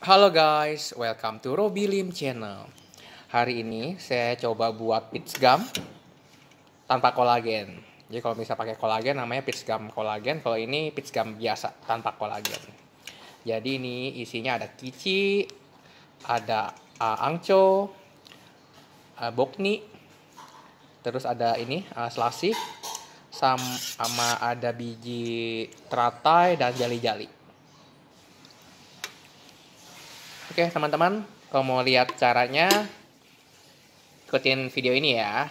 Halo guys, welcome to Robby Lim Channel. Hari ini saya coba buat peach gum tanpa kolagen. Jadi kalau bisa pakai kolagen namanya peach gum kolagen. Kalau ini peach gum biasa tanpa kolagen. Jadi ini isinya ada KICI, ada ANGCO, BOKNI, terus ada ini selasih, sama ada biji teratai dan jali-jali. Oke teman-teman, kalau mau lihat caranya, ikutin video ini ya.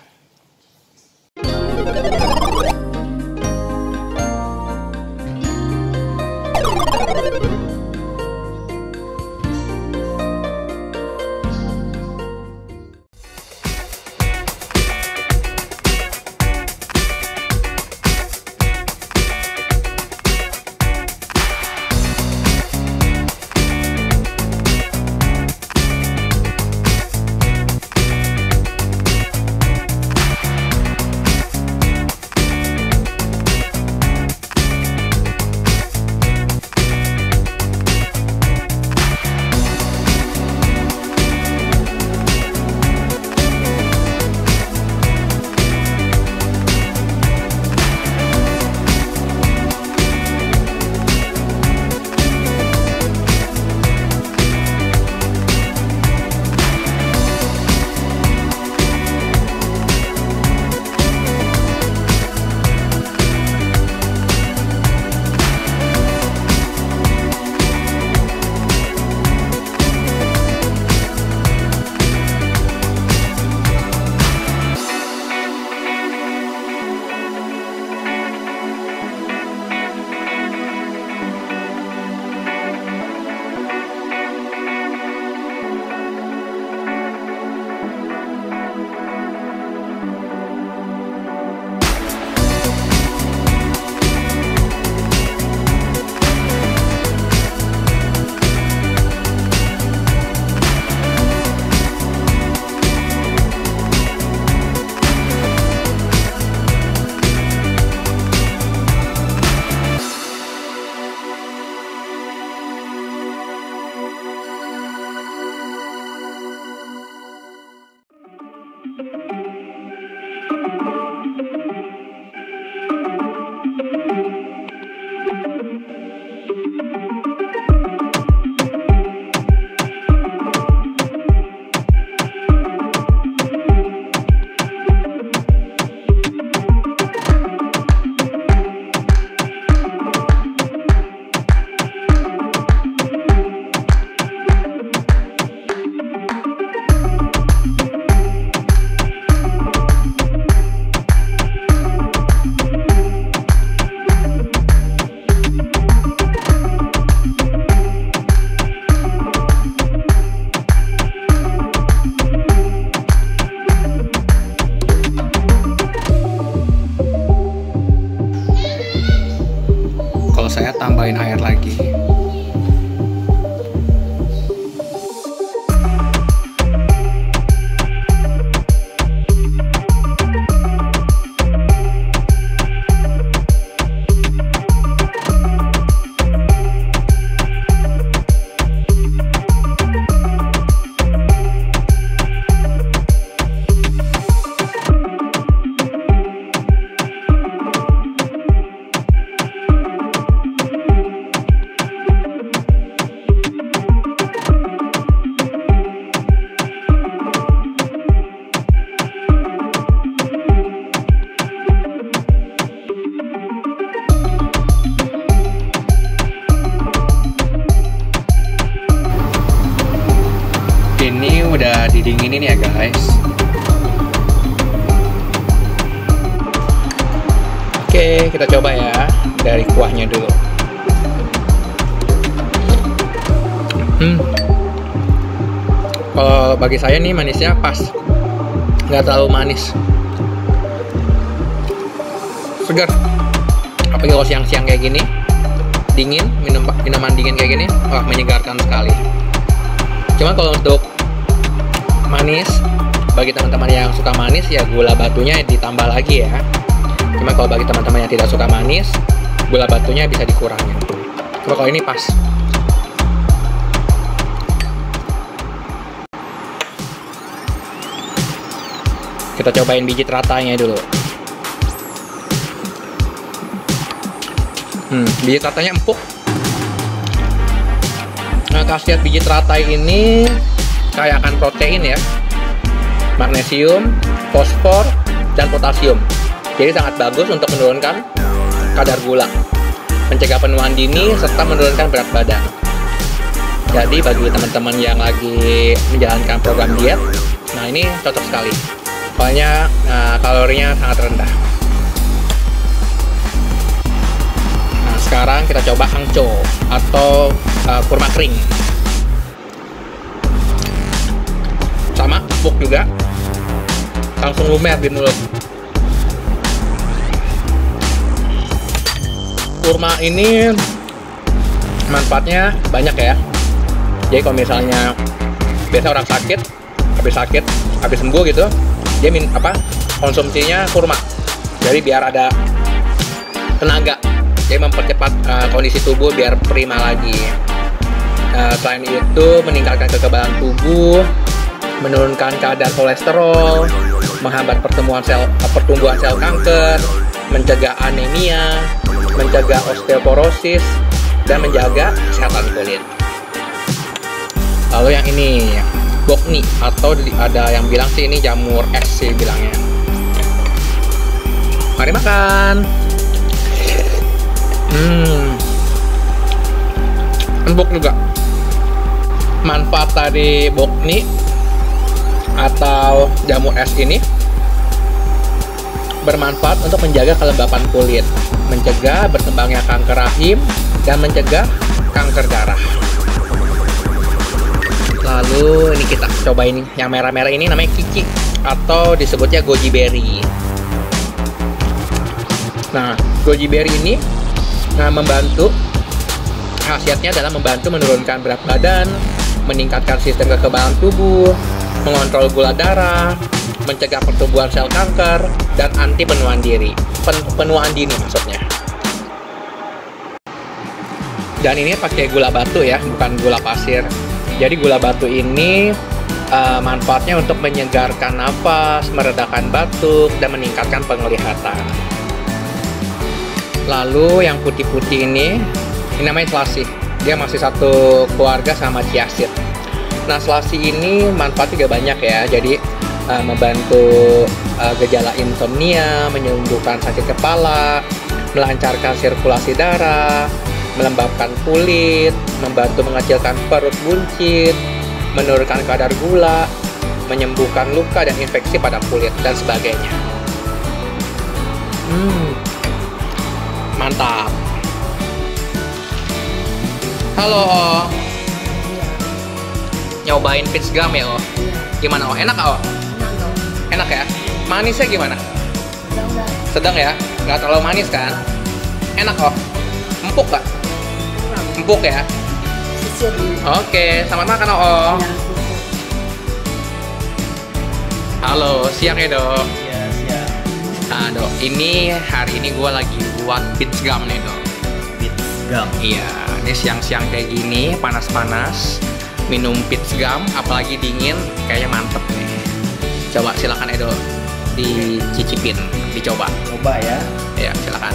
Saya tambahin air lagi. Ini udah didinginin ya guys. Oke, kita coba ya dari kuahnya dulu. Kalau bagi saya nih manisnya pas, nggak terlalu manis. Segar. Apalagi kalau siang-siang kayak gini, dingin, minuman dingin kayak gini, wah menyegarkan sekali. Cuma kalau untuk manis, bagi teman-teman yang suka manis ya gula batunya ditambah lagi ya. Cuma kalau bagi teman-teman yang tidak suka manis, gula batunya bisa dikurangin. Cuma kalau ini pas. Kita cobain biji teratainya dulu. Biji teratainya empuk. Nah, khasiat biji teratai ini kaya akan protein ya, magnesium, fosfor, dan potasium. Jadi sangat bagus untuk menurunkan kadar gula, mencegah penuaan dini, serta menurunkan berat badan. Jadi bagi teman-teman yang lagi menjalankan program diet, nah ini cocok sekali. Soalnya kalorinya sangat rendah. Nah, sekarang kita coba ANGCO atau kurma kering. Sama, empuk juga. Langsung lumer di mulut. Kurma ini manfaatnya banyak ya. Jadi kalau misalnya biasa orang sakit, habis sembuh gitu, dia konsumsinya kurma. Jadi biar ada tenaga, jadi mempercepat kondisi tubuh biar prima lagi. Selain itu meningkatkan kekebalan tubuh, menurunkan kadar kolesterol, menghambat pertumbuhan sel kanker, mencegah anemia, mencegah osteoporosis, dan menjaga kesehatan kulit. Lalu yang ini bokni, atau ada yang bilang sih ini jamur es sih bilangnya. Mari makan. Empuk juga. Manfaat dari bokni atau jamur es ini bermanfaat untuk menjaga kelembapan kulit, mencegah berkembangnya kanker rahim, dan mencegah kanker darah. Lalu ini kita cobain yang merah-merah ini, namanya KICI atau disebutnya GOJI BERRY. Nah, GOJI BERRY ini membantu, khasiatnya adalah membantu menurunkan berat badan, meningkatkan sistem kekebalan tubuh, mengontrol gula darah, mencegah pertumbuhan sel kanker, dan anti penuaan dini. Maksudnya. Dan ini pakai gula batu ya, bukan gula pasir. Jadi gula batu ini manfaatnya untuk menyegarkan nafas, meredakan batuk, dan meningkatkan penglihatan. Lalu yang putih-putih ini namanya selasi. Dia masih satu keluarga sama chiasid. Nah, selasi ini manfaatnya juga banyak ya. Jadi membantu gejala insomnia, menyembuhkan sakit kepala, melancarkan sirkulasi darah, melembabkan kulit, membantu mengecilkan perut buncit, menurunkan kadar gula, menyembuhkan luka dan infeksi pada kulit, dan sebagainya. Mantap. Halo, oh. Nyobain peach gum ya, oh. Gimana, oh? Enak, oh? Enak ya? Manisnya gimana? Sedang ya? Nggak terlalu manis kan? Enak, oh? Empuk nggak? Empuk ya? Oke, selamat makan, oh. Halo, siang ya, Dok? Iya, siang. Nah, Dok, hari ini gue lagi buat peach gum nih, Dok. Peach gum? Iya, ini siang-siang kayak gini, panas-panas, minum peach gum, apalagi dingin, kayaknya mantep nih. Coba silakan, Edo, dicicipin, dicoba. Coba ya? Ya, silakan.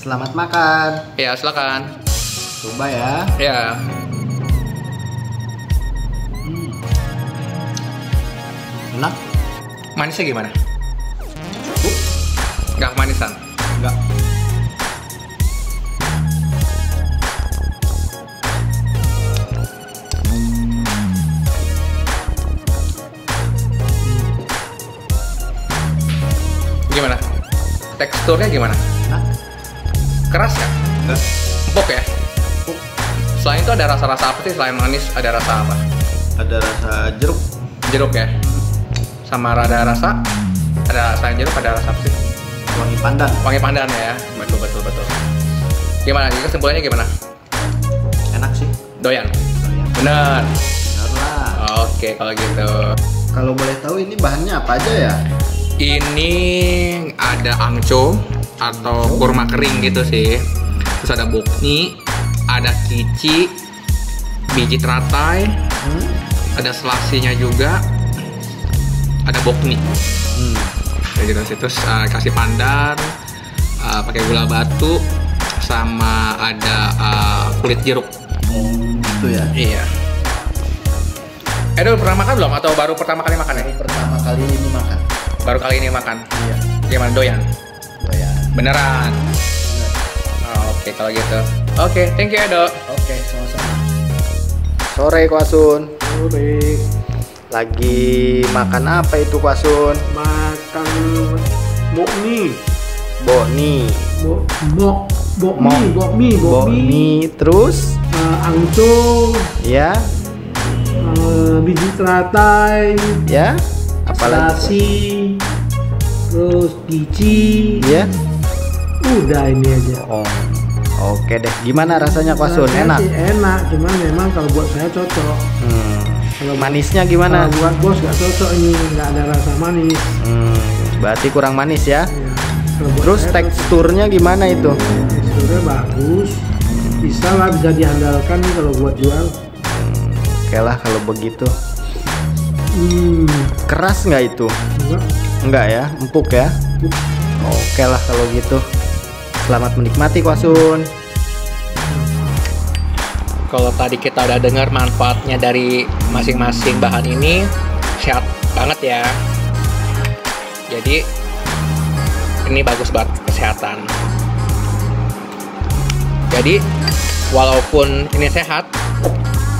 Selamat makan. Ya, silakan. Coba ya. Ya. Enak. Manisnya gimana? Cukup. Nggak manisan? Nggak. Gimana? Teksturnya gimana? Enak. Keras ya? Enggak. Empuk ya? Empuk. Selain itu ada rasa-rasa apa sih? Selain manis ada rasa apa? Ada rasa jeruk. Jeruk ya? Sama ada rasa jeruk, ada rasa apa sih? Wangi pandan. Wangi pandan ya? Betul. Gimana? Jadi kesimpulannya gimana? Enak sih. Doyan? Doyan. Bener? Bener lah. Oke, kalau gitu. Kalau boleh tahu ini bahannya apa aja ya? Ini ada ANGCO atau kurma kering gitu sih. Terus ada bokni, ada kici, biji teratai, ada selasinya juga, ada bokni. Jadi terus kasih pandan, pakai gula batu, sama ada kulit jeruk. Gitu ya? Iya. Edo pernah makan belum atau baru pertama kali makan ya? Pertama kali ini makan. Baru kali ini makan? Iya. Gimana, doyan? Doyan. Beneran? Bener. Oh, oke, kalau gitu. Oke, thank you Edo. Oke, sama-sama. Sore Kwasun. Sore. Lagi makan apa itu Kwasun? Makan bokni. Bokni. Bokni. Terus? ANGCO. Ya. Biji teratai. Ya. Apalagi? Terus kici. Ya. Udah ini aja. Oh. Oke deh. Gimana rasanya Kwasun? Enak. Enak, cuman memang kalau buat saya cocok. Kalau manisnya gimana? Buat bos nggak cocok ini, nggak ada rasa manis. Berarti kurang manis ya? Iya. Terus teksturnya gimana itu? Teksturnya bagus, bisa lah, bisa diandalkan kalau buat jual. Oke lah kalau begitu. Keras nggak itu? Enggak. Enggak ya, empuk ya. Oke lah kalau gitu. Selamat menikmati Kwasun. Kalau tadi kita udah dengar manfaatnya dari masing-masing bahan ini, sehat banget ya. Jadi ini bagus buat kesehatan. Jadi walaupun ini sehat,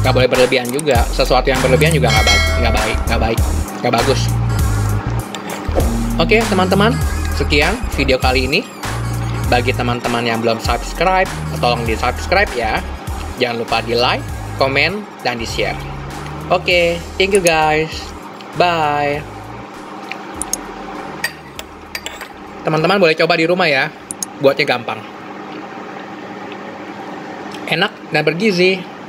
nggak boleh berlebihan juga. Sesuatu yang berlebihan juga nggak bagus. Oke teman-teman, sekian video kali ini. Bagi teman-teman yang belum subscribe, tolong di subscribe ya. Jangan lupa di like, komen, dan di share. Oke, thank you guys. Bye. Teman-teman boleh coba di rumah ya, buatnya gampang, enak, dan bergizi.